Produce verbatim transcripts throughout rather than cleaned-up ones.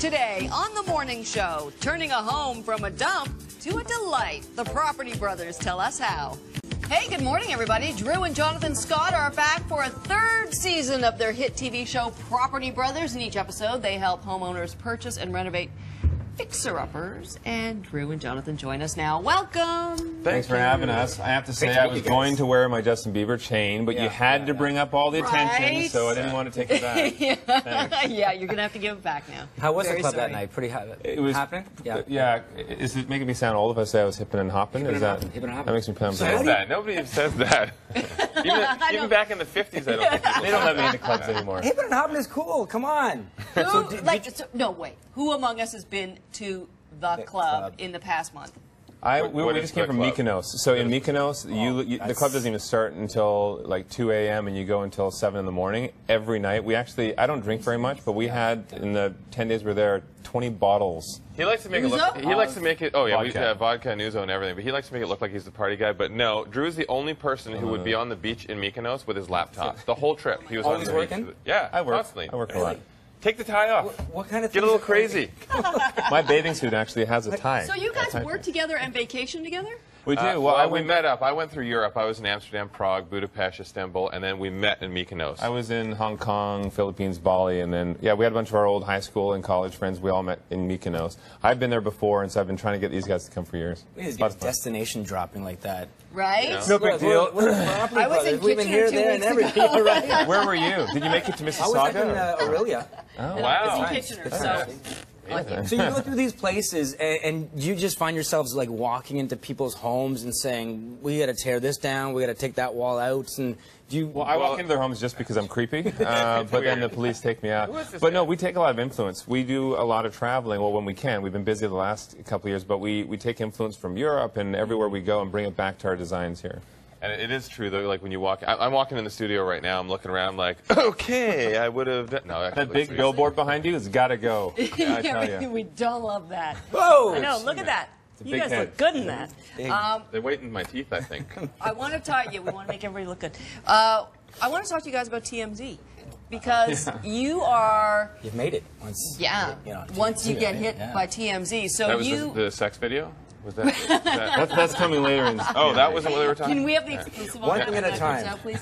Today on The Morning Show, turning a home from a dump to a delight. The Property Brothers tell us how. Hey, good morning, everybody. Drew and Jonathan Scott are back for a third season of their hit T V show, Property Brothers. In each episode, they help homeowners purchase and renovate Fixer Uppers, and Drew and Jonathan join us now. Welcome. Thanks, Thanks for having us. I have to say, I was going to wear my Justin Bieber chain, but yeah, you had yeah, to bring yeah. up all the right? attention, so I didn't yeah. want to take it back. yeah. yeah, you're going to have to give it back now. How was Very the club sorry. that night? Pretty hot. It was happening? Yeah. yeah. Is it making me sound old if I say I was hippin' and hoppin'? Hippin' and hoppin'. Hippin' and hoppin'. That makes me sound says that. Nobody says that. Even, even back in the fifties, I don't think people, they don't let me into clubs anymore. Hippin' and hoppin' is cool. Come on. Who, so did, like, so, no, wait. Who among us has been to the, the club, club in the past month? I, we, we just came from club? Mykonos. So in Mykonos, oh, you, you, the club doesn't even start until like two A M and you go until seven in the morning every night. We actually, I don't drink very much, but we had, in the ten days we were there, twenty bottles. He likes to make Uzo? it look, he likes to make it, oh yeah, vodka. we have vodka and Uzo and everything, but he likes to make it look like he's the party guy, but no, Drew's the only person who would be on the beach in Mykonos with his laptop. The whole trip. He was always working? Yeah, I work. constantly. I work a lot. Take the tie off. What, what kind of Get a little crazy. My bathing suit actually has a tie. So you guys work together and vacation together? We do. Uh, well, I, we met up. I went through Europe. I was in Amsterdam, Prague, Budapest, Istanbul, and then we met in Mykonos. I was in Hong Kong, Philippines, Bali, and then, yeah, we had a bunch of our old high school and college friends. We all met in Mykonos. I've been there before, and so I've been trying to get these guys to come for years. We need to get destination dropping like that. Right? You know? No big deal. We're, we're, we're I was in Kitchener here, two there, weeks and ago. Right? Where were you? Did you make it to Mississauga? I was up in uh, Orillia. Oh, wow. It's in Kitchener, it's so... Okay. So you go through these places, and, and you just find yourselves like walking into people's homes and saying, "We got to tear this down. We got to take that wall out." And do you? Well, I walk into their homes just because I'm creepy, uh, but then the police take me out. But no, we take a lot of influence. We do a lot of traveling. Well, when we can, we've been busy the last couple of years, but we we take influence from Europe and everywhere we go, and bring it back to our designs here. And it is true, though, like when you walk... I, I'm walking in the studio right now, I'm looking around like, okay, I would have... No, that, that big serious. billboard behind you has got to go. Yeah, I tell you. We don't love that. Whoa! I know, look at that. You guys head. look good in that. Um, They're waiting in my teeth, I think. I want to talk... Yeah, we want to make everybody look good. Uh, I want to talk to you guys about T M Z. Because yeah. you are... You've made it. Once, yeah, you know, once you get hit yeah. by T M Z. So that was you... the, the sex video? Was that, was that, that's, that's coming later. In, oh, that wasn't what they were talking about? Can we have the exclusive yeah. one thing at a time now, please?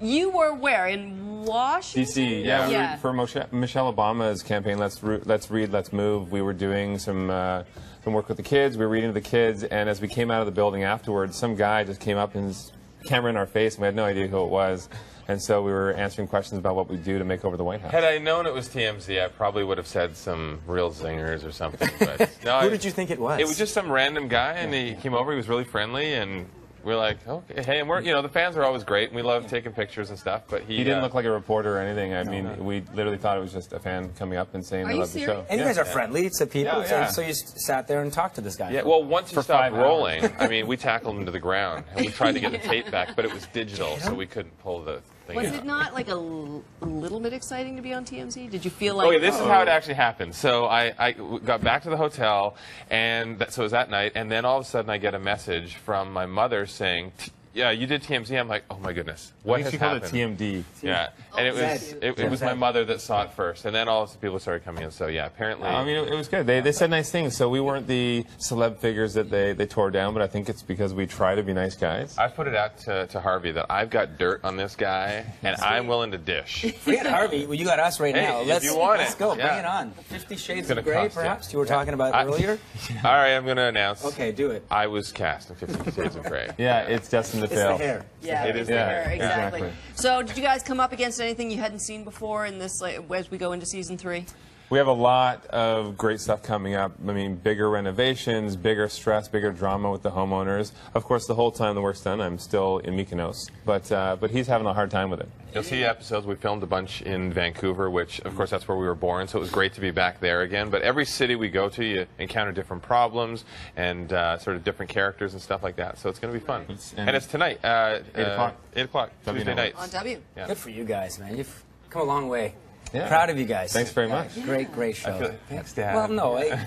You were where? In Washington? D C Yeah, yeah. For Michelle Obama's campaign, Let's, let's Read, Let's Move, we were doing some, uh, some work with the kids. We were reading to the kids, and as we came out of the building afterwards, some guy just came up and his camera in our face, and we had no idea who it was. And so we were answering questions about what we do to make over the White House. Had I known it was T M Z, I probably would have said some real zingers or something. But no, Who I, did you think it was? It was just some random guy, and yeah, he yeah. came over. He was really friendly, and we were like, okay, hey, and we're, you know, the fans are always great, and we love yeah. taking pictures and stuff. But he, he didn't uh, look like a reporter or anything. I no, mean, no. we literally thought it was just a fan coming up and saying they love the show. And yeah. you guys are friendly to people, yeah, yeah. So, so you sat there and talked to this guy. Yeah, well, once you stopped rolling, I mean, we tackled him to the ground, and we tried to get the tape back, but it was digital, so we couldn't pull the... Was it not like a l little bit exciting to be on T M Z? Did you feel like... Okay, this oh. is how it actually happened. So I, I got back to the hotel, and that, so it was that night, and then all of a sudden I get a message from my mother saying, yeah, you did T M Z. I'm like, oh my goodness, what has happened? I think she called it T M D. Yeah, and it was it, it was my mother that saw it first, and then all the people started coming in. So yeah, apparently. I mean, it was good. They they said nice things. So we weren't the celeb figures that they they tore down, but I think it's because we try to be nice guys. I put it out to to Harvey that I've got dirt on this guy, and I'm willing to dish. Forget Harvey. Well, you got us right hey, now. Let's if you want let's it. go. Yeah. Bring it on. Fifty Shades of Grey, perhaps you were yeah. talking about I, earlier. All right, I'm going to announce. Okay, do it. I was cast in Fifty Shades of Grey. Yeah, it's Justin. The it's the hair. Yeah, it is the yeah, hair, exactly. exactly. So did you guys come up against anything you hadn't seen before in this, like, as we go into season three? We have a lot of great stuff coming up. I mean, bigger renovations, bigger stress, bigger drama with the homeowners. Of course, the whole time the work's done, I'm still in Mykonos. But, uh, but he's having a hard time with it. You'll see episodes. We filmed a bunch in Vancouver, which, of course, that's where we were born, so it was great to be back there again. But every city we go to, you encounter different problems and uh, sort of different characters and stuff like that. So it's going to be fun. It's, and, and it's tonight. Uh, eight o'clock. Uh, eight o'clock, Tuesday nights. On W. Yeah. Good for you guys, man. You've come a long way. Yeah. Proud of you guys. Thanks very much. Yeah. Great, great show. I feel like, thanks, Dad. Well, no, I, I'm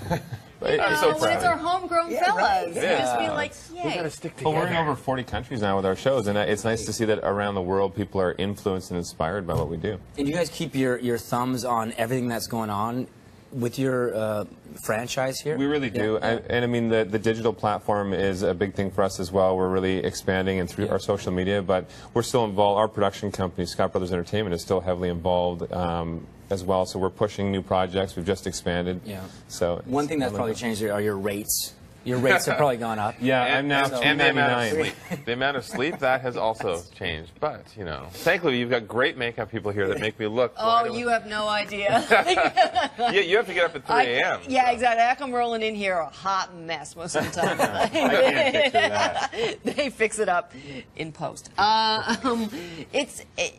uh, so proud. It's our homegrown yeah, fellas. Right. Yeah. Just be like, yay. We gotta stick together. Well, we're in over forty countries now with our shows, and it's nice to see that around the world people are influenced and inspired by what we do. And you guys keep your your thumbs on everything that's going on with your uh, franchise here? We really do. Yeah. And, and I mean, the, the digital platform is a big thing for us as well. We're really expanding and through yeah. our social media, but we're still involved. Our production company, Scott Brothers Entertainment, is still heavily involved um, as well. So we're pushing new projects. We've just expanded. Yeah. So one thing that's probably changed are your rates. Your rates have probably gone up. Yeah, and, I'm now so and the amount of sleep. The amount of sleep that has also changed. But you know, thankfully you've got great makeup people here that make me look. Oh, you have no idea. Yeah, you have to get up at three A M Yeah, so. Exactly. I come rolling in here a hot mess most of the time. I can't picture that. They fix it up in post. Uh, um, it's. It,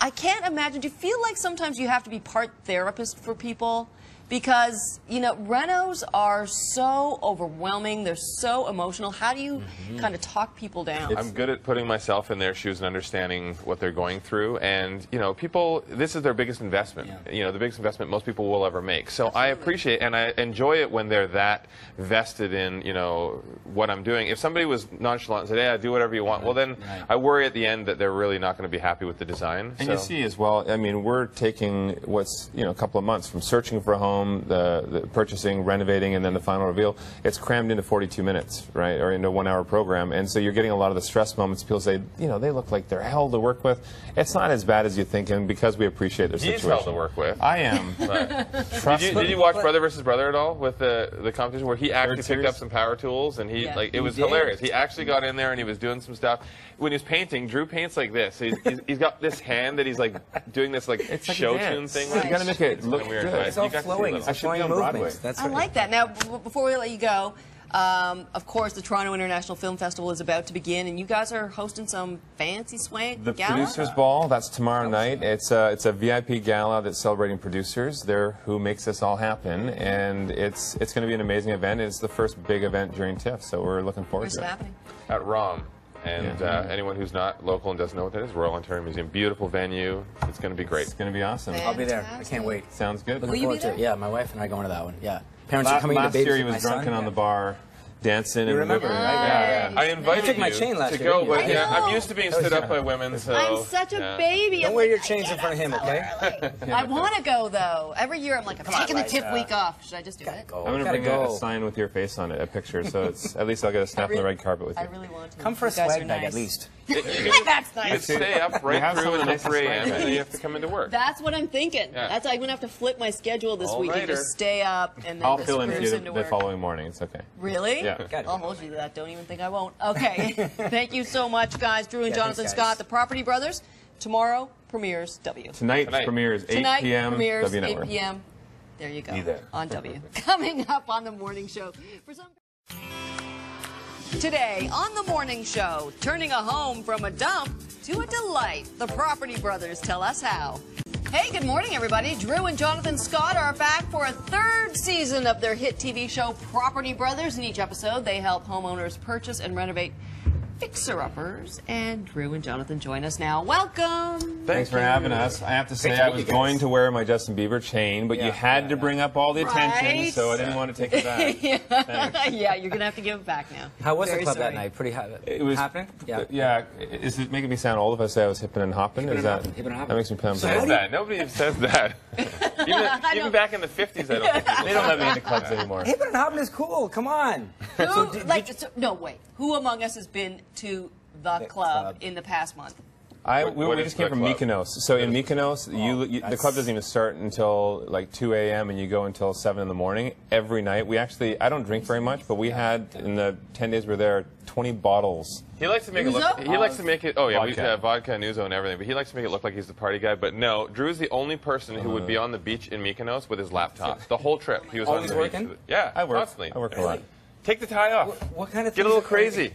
I can't imagine. Do you feel like sometimes you have to be part therapist for people? Because, you know, renos are so overwhelming, they're so emotional. How do you mm-hmm. kind of talk people down? It's, I'm good at putting myself in their shoes and understanding what they're going through. And, you know, people, this is their biggest investment. Yeah. You know, the biggest investment most people will ever make. So Absolutely. I appreciate and I enjoy it when they're that vested in, you know, what I'm doing. If somebody was nonchalant and said, hey, I do whatever you want, right. well, then right. I worry at the end that they're really not going to be happy with the design. And so. You see as well, I mean, we're taking what's, you know, a couple of months from searching for a home, The, the purchasing, renovating, and then the final reveal. It's crammed into forty-two minutes, right, or into a one-hour program. And so you're getting a lot of the stress moments. People say, you know, they look like they're hell to work with. It's not as bad as you think, and because we appreciate their situation. He's hell to work with. I am. Trust did, you, did you watch Brother versus Brother at all with the, the competition where he actually picked up some power tools, and he, yeah, like, it he was did. hilarious. He actually got in there, and he was doing some stuff. When he was painting, Drew paints like this. He's, he's, he's got this hand that he's, like, doing this, like, it's like show tune thing. Like, you got to make it look weird. Good. It's all flowing. I should be on Broadway. That's I like that. Now, b before we let you go, um, of course, the Toronto International Film Festival is about to begin, and you guys are hosting some fancy swank The gala? Producers Ball, that's tomorrow night. It's a, it's a V I P gala that's celebrating producers. They're who makes this all happen, and it's it's going to be an amazing event. It's the first big event during TIFF, so we're looking forward Where's to it. Where's it happening? At ROM. And uh, anyone who's not local and doesn't know what that is, Royal Ontario Museum, beautiful venue. It's going to be great. It's going to be awesome. Fantastic. I'll be there. I can't wait. Sounds good. Looking Will forward to it. Yeah, my wife and I are going to that one. Yeah. Parents last, are coming to babies. Last year he was drunken yeah. on the bar, dancing you and remember. Right? Yeah, yeah. I invited you took my chain last to go, year, but yeah, I'm used to being stood up by women. So I'm such a yeah. baby. Don't wear your chains in front of him, okay? I want to go though. Every year I'm like, I'm Come taking on, the TIFF uh, week off. Should I just do it? Go. I'm gonna bring go. a sign with your face on it, a picture, so it's at least I'll get a snap really, on the red carpet with you. I really want to. Come for a swag night at least. That's nice. You stay up right through until three A M and then you have to come into work. That's what I'm thinking. That's I'm gonna have to flip my schedule this week and just stay up and then just cruise into work. The following morning. It's okay. Really? Yeah. I'll hold you to that. Don't even think I won't. Okay. Thank you so much, guys. Drew and yeah, Jonathan thanks, Scott, the Property Brothers. Tomorrow premieres W. Tonight, Tonight. premieres eight P M Premieres W Network. eight P M There you go. Either. On W. Coming up on the morning show. For some today on the morning show, turning a home from a dump to a delight. The Property Brothers tell us how. Hey, good morning, everybody. Drew and Jonathan Scott are back for a third season of their hit T V show, Property Brothers. In each episode, they help homeowners purchase and renovate Fixer Uppers. And Drew and Jonathan join us now. Welcome. Thanks, Thanks for having us. I have to say, I was going to wear my Justin Bieber chain, but yeah, you had yeah, to bring yeah. up all the right? attention, so I didn't yeah. want to take it back. yeah. yeah, you're going to have to give it back now. How was Very the club sorry. that night? Pretty hot. It was happening? Yeah. yeah. Is it making me sound old if I say I was hippin' and hoppin'? Hippin' and hoppin'. Hippin' and hoppin'. That makes me sound says that. Nobody says that. even even back in the fifties, I don't think people, they don't let me into clubs anymore. Hippin' and hoppin' is cool. Come on. Who, so did, like, so, no, wait. Who among us has been to the club, club in the past month? I, we, we just came from club? Mykonos. So in Mykonos, oh, you, you, the club doesn't even start until like two A M and you go until seven in the morning every night. We actually, I don't drink very much, but we had in the ten days we were there twenty bottles. He likes to make Uzo? it look. He uh, likes to make it. Oh yeah, vodka. we have vodka and Uzo and everything. But he likes to make it look like he's the party guy. But no, Drew's the only person who would be on the beach in Mykonos with his laptop the whole trip. He was always working. Beach. Yeah, I work. Constantly. I work a lot. Take the tie off. What, what kind of Get a little crazy.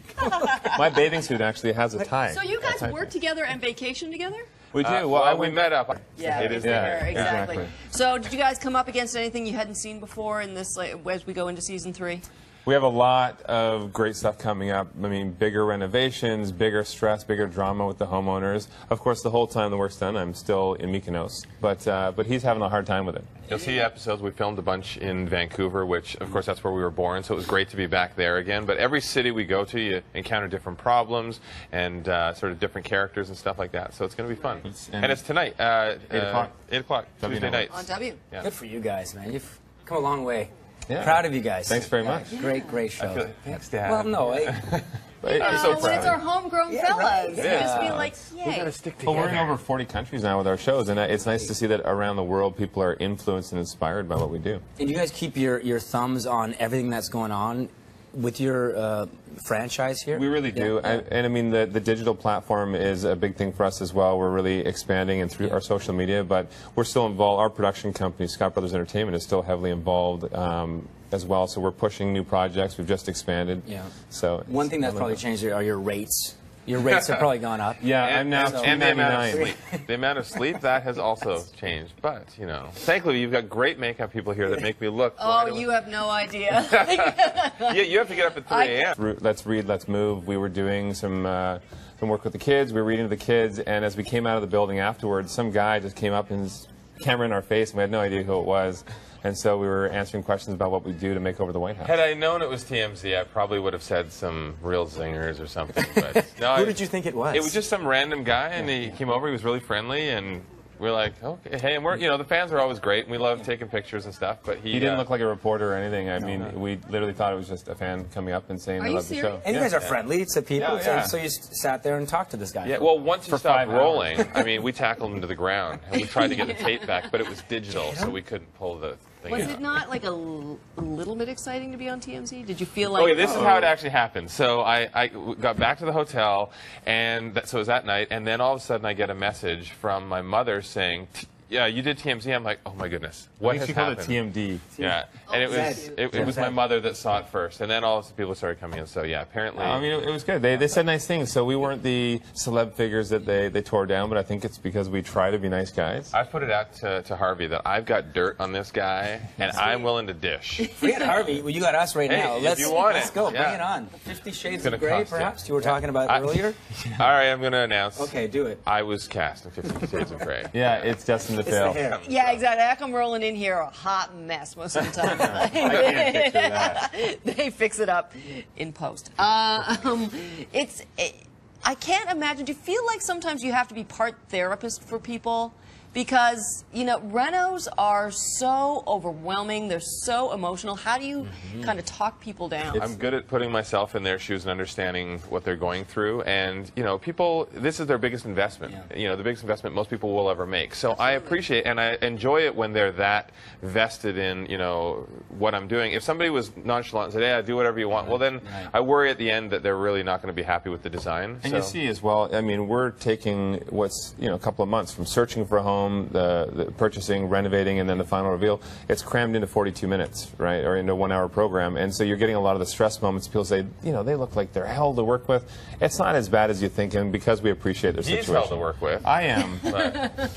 My bathing suit actually has a tie. So you guys work together and vacation together? We do. Uh, well, well, we met up. Yeah, it is yeah, exactly. exactly. So did you guys come up against anything you hadn't seen before in this, like, as we go into season three? We have a lot of great stuff coming up. I mean, bigger renovations, bigger stress, bigger drama with the homeowners. Of course, the whole time the work's done, I'm still in Mykonos. But, uh, but he's having a hard time with it. You'll see episodes. We filmed a bunch in Vancouver, which, of course, that's where we were born, so it was great to be back there again. But every city we go to, you encounter different problems and uh, sort of different characters and stuff like that. So it's going to be fun. It's, and, and it's tonight. Uh, eight o'clock. Uh, eight o'clock, Tuesday night. On W. Yeah. Good for you guys, man. You've come a long way. Yeah. Proud of you guys. Thanks very much. Yeah. Great, great show. I feel like, thanks, Dad. Well, no, I, I'm uh, so proud. It's our homegrown yeah, fellas. Right. Yeah. Just be like, yay. We gotta stick together. Well, we're in over forty countries now with our shows, and it's nice to see that around the world people are influenced and inspired by what we do. And you guys keep your your thumbs on everything that's going on with your uh, franchise here? We really do. Yeah. And, and I mean, the, the digital platform is a big thing for us as well. We're really expanding and through yeah. our social media, but we're still involved. Our production company, Scott Brothers Entertainment, is still heavily involved um, as well. So we're pushing new projects. We've just expanded. Yeah. So one thing that's probably changed are your rates. Your rates have probably gone up. Yeah, and, I'm now so, and the amount of sleep. The amount of sleep that has also changed. But you know, thankfully you've got great makeup people here that make me look. Oh, you have no idea. Yeah, you have to get up at three A M Let's read, let's move. We were doing some uh, some work with the kids. We were reading to the kids, and as we came out of the building afterwards, some guy just came up and his camera in our face, and we had no idea who it was. And so we were answering questions about what we do to make over the White House. Had I known it was T M Z, I probably would have said some real zingers or something. But no, Who I, did you think it was? It was just some random guy, and yeah, he yeah. came over. He was really friendly, and we were like, okay, hey, and we're, you know, the fans are always great, and we love yeah. taking pictures and stuff. But he, he didn't uh, look like a reporter or anything. I no, mean, no. we literally thought it was just a fan coming up and saying they love the show. And yeah. you guys are yeah. friendly to people, yeah, yeah. So, so you sat there and talked to this guy. Yeah, well, once you stopped rolling, I mean, we tackled him to the ground, and we tried to get the tape back, but it was digital, so we couldn't pull the. Was it not like a, l a little bit exciting to be on T M Z? Did you feel like... Okay, this oh. is how it actually happened. So I, I got back to the hotel, and that, so it was that night, and then all of a sudden I get a message from my mother saying, yeah, you did T M Z? I'm like, oh my goodness, what has happened? I think she called it T M D. Yeah, oh, and it was it, it was my mother that saw it first, and then all of the people started coming in, so yeah, apparently... I mean, it, it was good. They, they said nice things, so we weren't the celeb figures that they, they tore down, but I think it's because we try to be nice guys. I've put it out to, to Harvey that I've got dirt on this guy, and Sweet. I'm willing to dish. Forget Harvey, well, you got us right hey, now. Let's, if you want let's it. go, yeah. bring it on. Fifty Shades of Grey, perhaps, it. you were yeah. talking about I, earlier? All right, I'm going to announce. Okay, do it. I was cast in Fifty Shades of Grey. Yeah, it's Justin Yeah, exactly. I come rolling in here a hot mess most of the time. I can't picture that. They fix it up in post. Uh, um, it's, it, I can't imagine. Do you feel like sometimes you have to be part therapist for people? Because, you know, renos are so overwhelming. They're so emotional. How do you mm-hmm. kind of talk people down? It's, I'm good at putting myself in their shoes and understanding what they're going through. And, you know, people, this is their biggest investment. Yeah. You know, the biggest investment most people will ever make. So Absolutely. I appreciate and I enjoy it when they're that vested in, you know, what I'm doing. If somebody was nonchalant and said, hey, I do whatever you want, right. well, then right. I worry at the end that they're really not going to be happy with the design. And so. you see as well, I mean, we're taking what's, you know, a couple of months from searching for a home, The, the purchasing, renovating, and then the final reveal. It's crammed into forty-two minutes, right, or into a one-hour program. And so you're getting a lot of the stress moments. People say, you know, they look like they're hell to work with. It's not as bad as you think, and because we appreciate their situation. He's hell to work with. I am.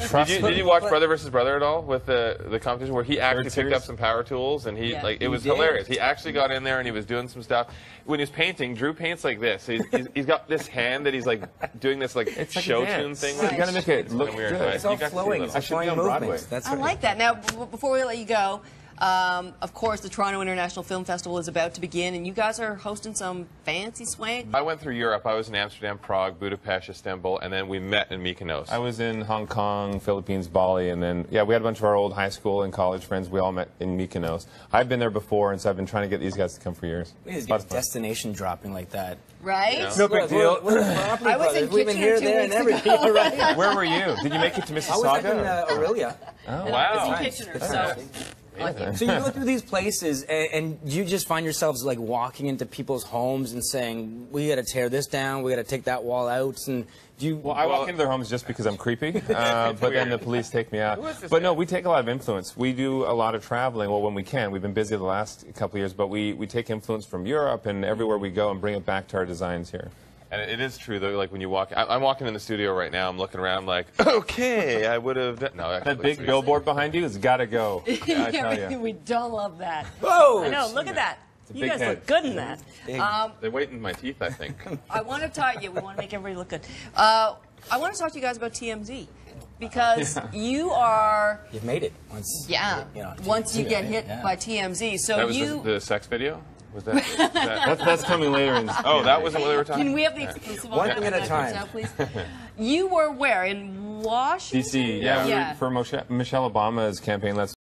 Trust did, you, did you watch but, Brother versus Brother at all with the, the competition where he actually picked up some power tools, and he, yeah, like, it he was did. hilarious. He actually got in there, and he was doing some stuff. When he was painting, Drew paints like this. He's, he's, he's got this hand that he's, like, doing this, like, it's like show tune thing. Right. You got to make it look weird. It's all flowing. I, should be on Broadway. That's I like that. Now, b before we let you go, um, of course, the Toronto International Film Festival is about to begin, and you guys are hosting some fancy swank. I went through Europe. I was in Amsterdam, Prague, Budapest, Istanbul, and then we met in Mykonos. I was in Hong Kong, Philippines, Bali, and then, yeah, we had a bunch of our old high school and college friends. We all met in Mykonos. I've been there before, and so I've been trying to get these guys to come for years. We need to get destination dropping like that. Right? No, no big deal. We're, we're, we're I was in Kitchener here, two there, weeks and everything. Ago. Right. Where were you? Did you make it to Mississauga? I was in Orillia. Oh, wow. I was in Kitchener, so... Okay. So you go through these places, and, and you just find yourselves like walking into people's homes and saying, "We got to tear this down. We got to take that wall out." And do you? Well, I walk well, into their homes just because I'm creepy, uh, but then the police take me out. But guy? no, we take a lot of influence. We do a lot of traveling. Well, when we can, we've been busy the last couple of years, but we we take influence from Europe and everywhere we go, and bring it back to our designs here. And it is true, though, like when you walk... I, I'm walking in the studio right now, I'm looking around, I'm like, okay, I would have... No, actually, that big billboard behind you has got to go. Yeah, I tell you. We don't love that. Whoa! I know, look at that. You guys head. look good in that. Um, They're waiting in my teeth, I think. I want to talk to you. We want to make everybody look good. Uh, I want to talk to you guys about T M Z. Because yeah. you are... You've made it. Once, yeah. You know, once you get hit yeah. by T M Z. So that was you... the, the sex video? Was that, was that, that's, that's coming later. In, oh, that wasn't what they were talking about? Can we have the exclusive one thing at a time? Now, please? You were where? In Washington? D C, yeah. yeah. For Michelle Obama's campaign, let's